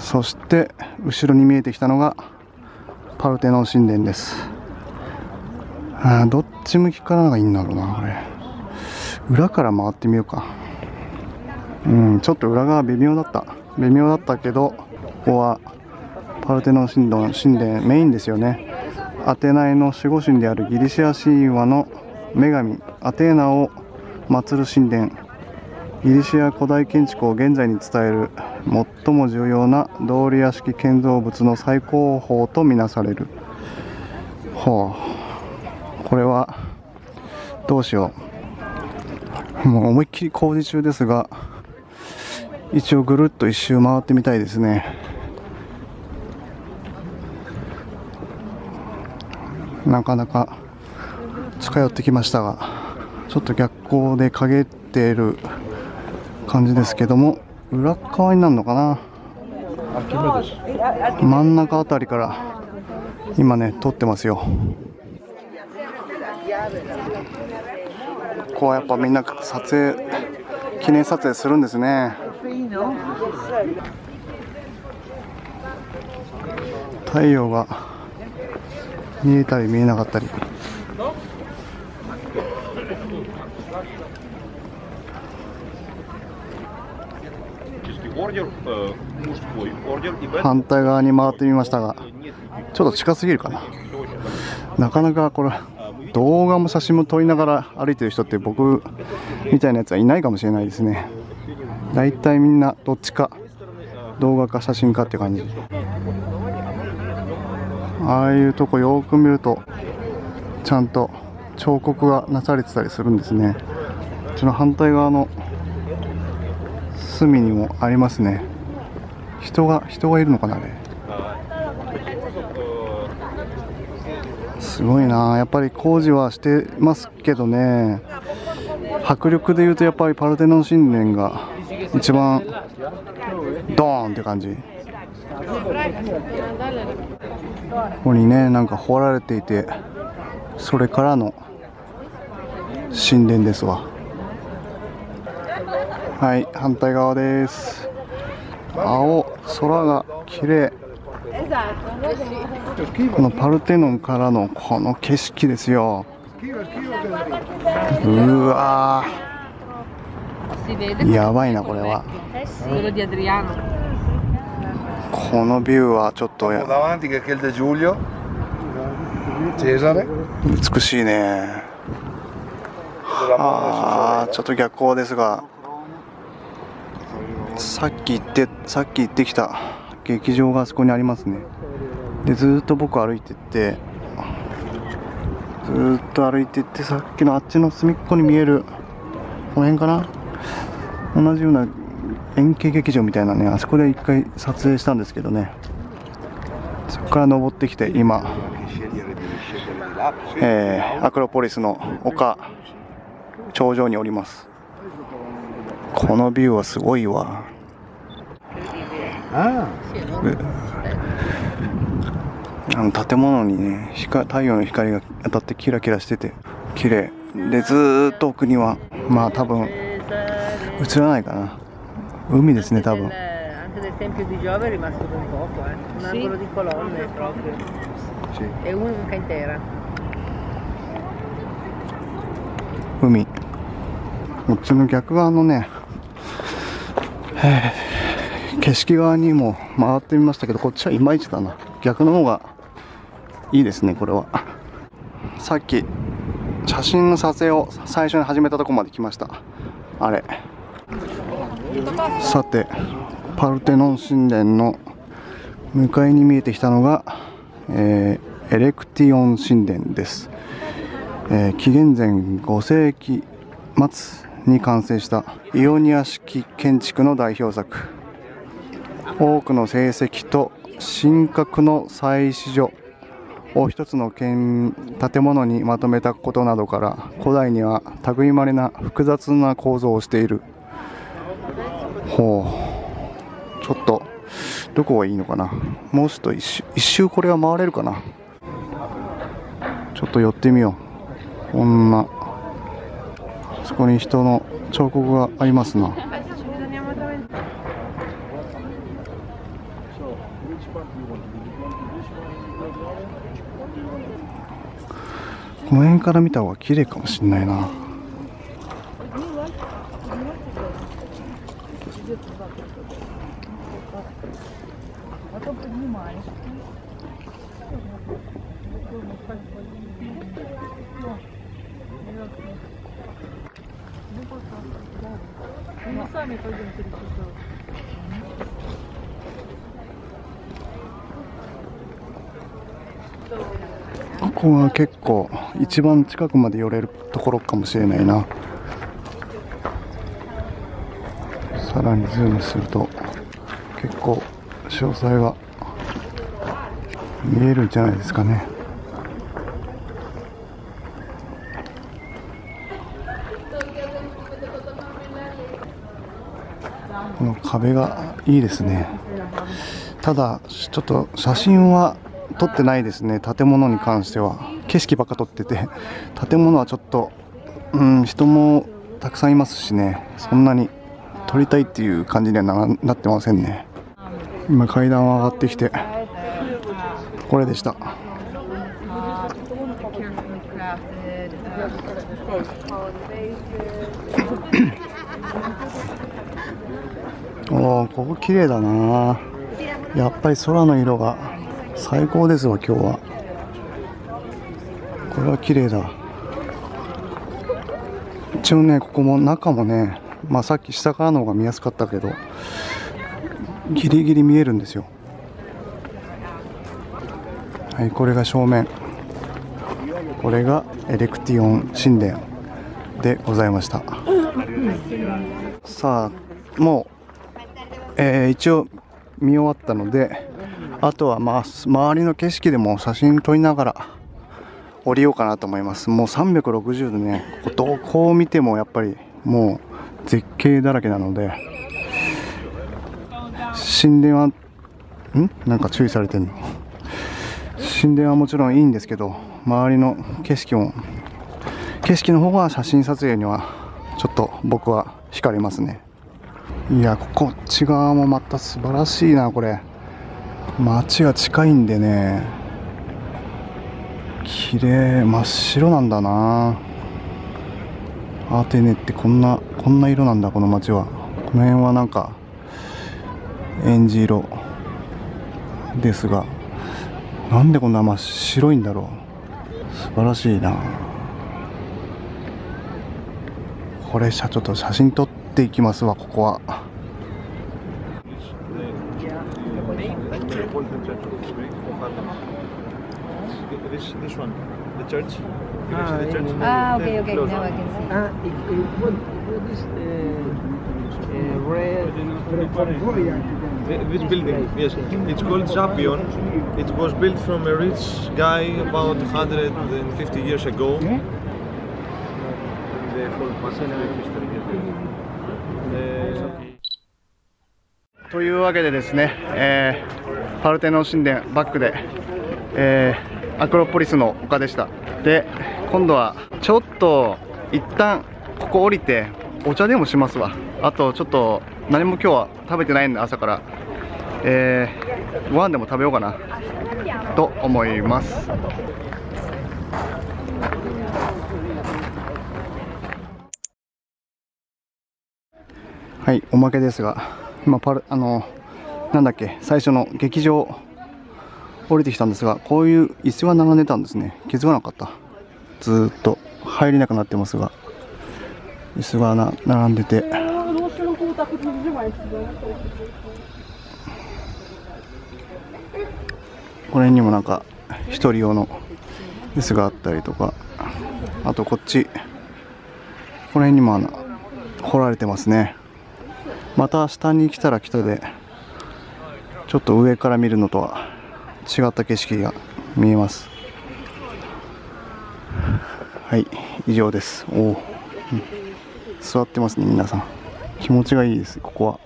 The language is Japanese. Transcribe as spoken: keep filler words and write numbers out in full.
そして後ろに見えてきたのがパルテノン神殿です。あ、どっち向きからがいいんだろうな。これ裏から回ってみようか。うん、ちょっと裏側微妙だった微妙だったけど、ここはパルテノン神殿、神殿メインですよね。アテナへの守護神であるギリシア神話の女神アテーナを祀る神殿。ギリシア古代建築を現在に伝える最も重要なドーリア式建造物の最高峰とみなされる。ほう、これはどうしよう。もう思いっきり工事中ですが、一応ぐるっと一周回ってみたいですね。なかなか近寄ってきましたが、ちょっと逆光で陰っている感じですけども、裏側になるのかな。真ん中あたりから今ね撮ってますよ。ここはやっぱみんな撮影、記念撮影するんですね。太陽が見えたり見えなかったり。反対側に回ってみましたが、ちょっと近すぎるかな。なかなかこれ動画も写真も撮りながら歩いてる人って僕みたいなやつはいないかもしれないですね。だいたいみんなどっちか動画か写真かって感じ。ああいうとこよく見るとちゃんと彫刻がなされてたりするんですね。こっちの反対側の隅にもありますね。人が人がいるのかな。あれすごいな。やっぱり工事はしてますけどね、迫力でいうとやっぱりパルテノン神殿が一番ドーンって感じ。ここにねなんか掘られていて、それからの神殿ですわ。はい、反対側です。青空が綺麗。このパルテノンからのこの景色ですよ。うわー、やばいなこれは。このビューはちょっと美しいね。あー、ちょっと逆光ですが、さっき行ってさっき行ってきた劇場があそこにありますね。でずっと僕歩いてってずっと歩いてってさっきのあっちの隅っこに見えるこの辺かな、同じような円形劇場みたいなね、あそこで一回撮影したんですけどね、そこから登ってきて今、えー、アクロポリスの丘頂上におります。このビューはすごいわ。あの建物にね光、太陽の光が当たってキラキラしてて綺麗で、ずーっと奥にはまあ多分映らないかな、海ですね多分。海、こっちの逆側のね景色側にも回ってみましたけど、こっちはいまいちだな。逆の方がいいですねこれは。さっき写真の撮影を最初に始めたとこまで来ました。あれ、さてパルテノン神殿の向かいに見えてきたのが、えー、エレクティオン神殿です、えー、紀元前ごせいきまつに完成したイオニア式建築の代表作。多くの成績と神格の祭祀所を一つの建物にまとめたことなどから、古代には類まれな複雑な構造をしている。ほう、ちょっとどこがいいのかな。もうちょっと一周、一周これは回れるかな。ちょっと寄ってみよう。こんなそこに人の彫刻がありますな。Which part do you want to do? Do you want to do this one? What do you want to do? この辺から見た方が綺麗かもしれないな。ここは結構一番近くまで寄れるところかもしれないな。さらにズームすると結構詳細が見えるんじゃないですかね。この壁がいいですね。ただちょっと写真は撮ってないですね。建物に関しては景色ばっか撮ってて、建物はちょっと、うん、人もたくさんいますしね、そんなに撮りたいっていう感じには な, なってませんね。今階段を上がってきてこれでした。おー、ここ綺麗だな。やっぱり空の色が最高ですわ今日は。これは綺麗だ。一応ね、ここも中もね、まあさっき下からの方が見やすかったけどギリギリ見えるんですよ。はい、これが正面、これがエレクティオン神殿でございました。さあもう、えー、一応見終わったので、あとはまあ周りの景色でも写真撮りながら降りようかなと思います。もうさんびゃくろくじゅうどね、ここどこを見てもやっぱりもう絶景だらけなので、神殿はんなんか注意されてんの。神殿はもちろんいいんですけど、周りの景色も景色の方が写真撮影にはちょっと僕は惹かれますね。いや、こっち側もまた素晴らしいな。これ街が近いんでね、綺麗、真っ白なんだな。アテネってこんなこんな色なんだ、この街は。この辺はなんかえんじ色ですが、なんでこんな真っ白いんだろう。素晴らしいな。これちょっと写真撮っていきますわ。ここはというわけでですね、えー、パルテノン神殿バックで、えーアクロポリスの丘でした。で、今度はちょっと一旦ここ降りてお茶でもしますわ。あとちょっと何も今日は食べてないんで朝から、えー、ご飯でも食べようかなと思います。はい、おまけですが今パルあのなんだっけ最初の劇場降りてきたんですが、こういう椅子は並んでたんですね。気づかなかった。ずーっと入れなくなってますが、椅子がな並んでて、これにもなんかひとり用の椅子があったりとか、あとこっちこの辺にも掘られてますね。また下に来たら来たでちょっと上から見るのとは違った景色が見えます。はい、以上です。おお、うん、座ってますね皆さん。気持ちがいいです。ここは